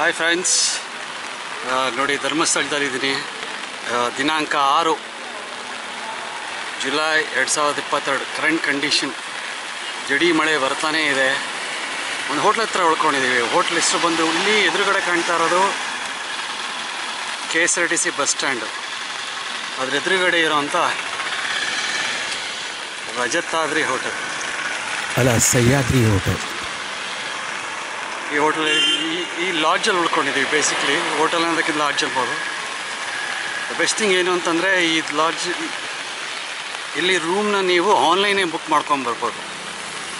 Hi friends नोड़ी धर्मस्थलदल्लिद्दीनि दिनांक 6 जुलाई 2022 current condition जड़ी मळे बर्ताने इदे ओंदु होटल हत्र उळ्कोंडिद्दीवि होटल हेसरु बंदु इल्ली एदुरुगडे कांता इरोदु KSRTC बस स्टैंड अदर एदुरुगडे इरुवंत रजताद्रि होटल अल्ल सह्याद्रि होटल होटल लाडजल उल्कि बेसिकली होटल लाडजलबूद बेस्ट थिंग ऐन अंतर्रे लाडज इली रूमन नहीं आनलैन बुक मोबू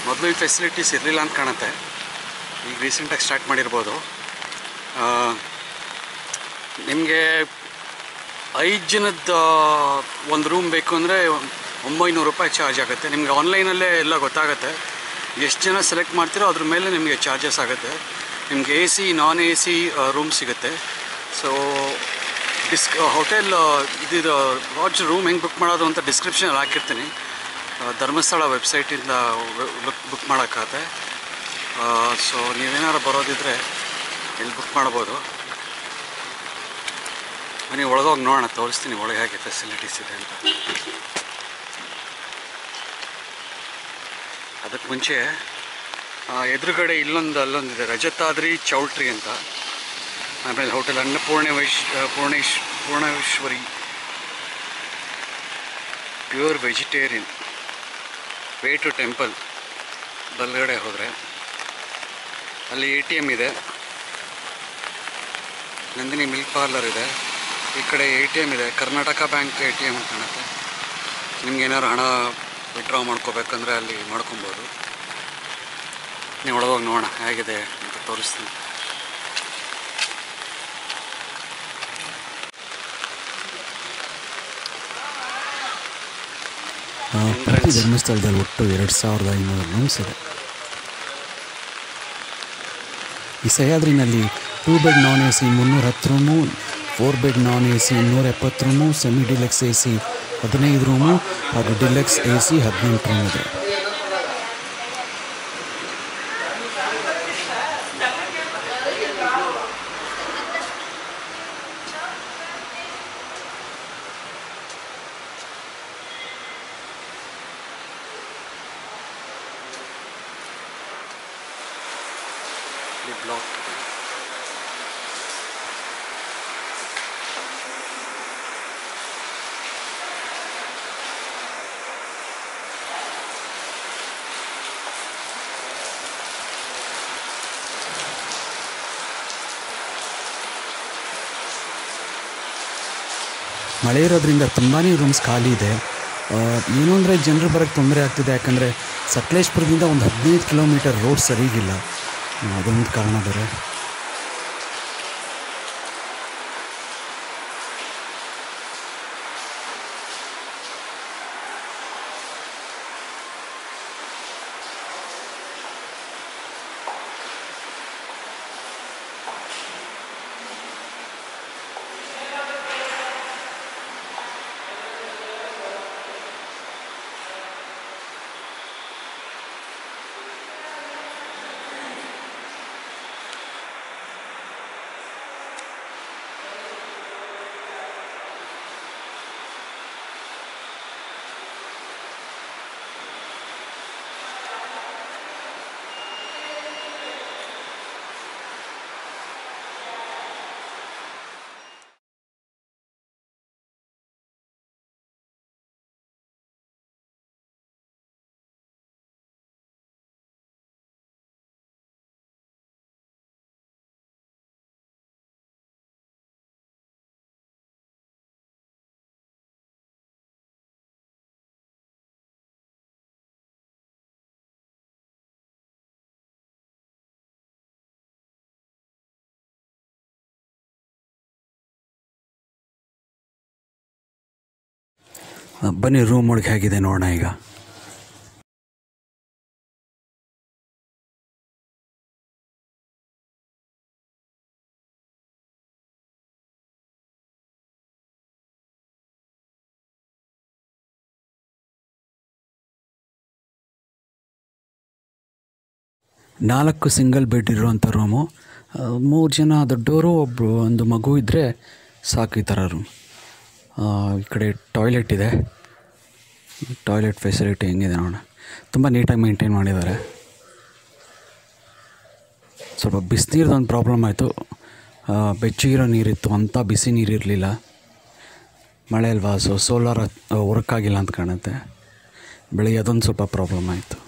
मदद फेसिलिटीस अंते रीसेंट स्टार्ट माडिरबो निम्गे 5 जनद ओंदु रूम बेकु अंद्रे 900 रूपायि चार्ज आगुत्ते निम्गे आनलैनल्ले एल्ल गोत्तागुत्ते ಎಷ್ಟು ಜನ ಸೆಲೆಕ್ಟ್ ಮಾಡ್ತಿರೋ ಅದರ ಮೇಲೆ ನಿಮಗೆ ಚಾರ್ಜಸ್ ಆಗುತ್ತೆ ನಿಮಗೆ AC ನಾನ್ AC ರೂಮ್ ಸಿಗುತ್ತೆ ಸೋ ಹೋಟೆಲ್ ಇದು ಲಾಡ್ಜ್ ರೂಮ್ ಹೆಂಗ್ ಬುಕ್ ಮಾಡೋದು ಅಂತ ಡಿಸ್ಕ್ರಿಪ್ಷನ್ ಅಲ್ಲಿ ಹಾಕಿರ್ತೀನಿ ಧರ್ಮಸ್ಥಳ ವೆಬ್ಸೈಟ್ ಇಂದ ಬುಕ್ ಮಾಡಕಾಗುತ್ತೆ ಸೋ ನೀವು ಏನಾದರೂ ಬರೋದಿದ್ರೆ ಇಲ್ಲಿ ಬುಕ್ ಮಾಡಬಹುದು ಬನ್ನಿ ಒಳಗೆ ಹೋಗಿ ನೋಡೋಣ ತೋರಿಸ್ತೀನಿ ಒಳಗೆ ಹೇಗೆ ಫೆಸಿಲಿಟೀಸ್ ಇದೆ ಅಂತ ಅದಕ್ಕೆ ಮುಂಚೆ ಎದುರುಗಡೆ ಅಲ್ಲೊಂದಿದೆ ರಜತಾದ್ರಿ ಚೌಲ್ಟ್ರಿ ಅಂತ ಆಮೇಲೆ hotel Annapoorneshwari pure vegetarian way to temple ಬಲ್ಗಡೆ ಹೋದರೆ ಅಲ್ಲಿ ATM ಇದೆ ನಂದಿನಿ ಮಿಲ್ಕ್ ಪಾರ್ಲರ್ ಇದೆ ಈ ಕಡೆ ATM ಇದೆ ಕರ್ನಾಟಕ ಬ್ಯಾಂಕ್ ATM ಅಂತ ಕಾಣುತ್ತೆ ನಿಮಗೆ ಏನಾದರೂ ಹಣ ವಿಡ್ರಾ ಮಾಡ್ಕೋಬೇಕಂದ್ರೆ ಅಲ್ಲಿ ಮಾಡ್ಕೊಬೋದು ನೀವು ಒಳಗೆ ಹೋಗಿ ನೋಡೋಣ ಹೇಗಿದೆ ಅಂತ ತೋರಿಸ್ತೀನಿ ಧರ್ಮಸ್ಥಳದಲ್ಲಿ ಒಟ್ಟು 2500 ರೂಮ್ಸ್ ಇದೆ ಈ ಸಹ್ಯಾದ್ರಿನಲ್ಲಿ 2 bed non AC 310 room 4 bed non AC 270 room semi deluxe AC 15 room ಹಾಗೂ ಡಿಲಕ್ಸ್ AC 18 ರೂಮ್ ಇದೆ ಇಲ್ಲಿ ಬ್ಲಾಕ್ ಮಳೆ ಇರೋದ್ರಿಂದ ತುಂಬಾ ರೂಮ್ಸ್ ಖಾಲಿ ಇದೆ ಏನೋ ಅಂದರೆ ಜನರು ಬರೋಕ್ಕೆ ತೊಂದರೆ ಆಗ್ತಿದೆ ಯಾಕಂದರೆ ಸಕಲೇಶ್ಪುರದಿಂದ ಒಂದು 15 ಕಿಲೋಮೀಟರ್ ರೋಡ್ ಸರಿಗಿಲ್ಲ ಅದೊಂದು ಕಾರಣ ಬೇರೆ बनी रूम ओळगे हेगिदे नोडोण ಈಗ ನಾಲ್ಕು ಸಿಂಗಲ್ ಬೆಡ್ ಇರುವಂತ ರೂಮು ಮೂರು ಜನ ದೊಡ್ಡವರು ಒಬ್ಬರು ಒಂದು ಮಗು ಇದ್ದರೆ ಸಾಕು ಈ ಥರ ರೂಮ್. ಈ ಕಡೆ ಟಾಯ್ಲೆಟ್ ಇದೆ, ಟಾಯ್ಲೆಟ್ ಫೆಸಿಲಿಟಿ ಹೆಂಗಿದೆ ನೋಡೋಣ. ತುಂಬ ನೀಟಾಗಿ ಮೇಂಟೈನ್ ಮಾಡಿದ್ದಾರೆ. ಸ್ವಲ್ಪ ಬಿಸಿನೀರ್ದೊಂದು ಪ್ರಾಬ್ಲಮ್ ಆಯಿತು, ಬೆಚ್ಚಗಿರೋ ನೀರಿತ್ತು ಅಂತ ಬಿಸಿ ನೀರಿರಲಿಲ್ಲ. ಮಳೆ ಅಲ್ವಾ, ಸೋಲಾರ್ ವರ್ಕ್ ಆಗಿಲ್ಲ ಅಂತ ಕಾಣುತ್ತೆ. ಬೆಳಿಗ್ಗೆ ಅದೊಂದು ಸ್ವಲ್ಪ ಪ್ರಾಬ್ಲಮ್ ಆಯಿತು.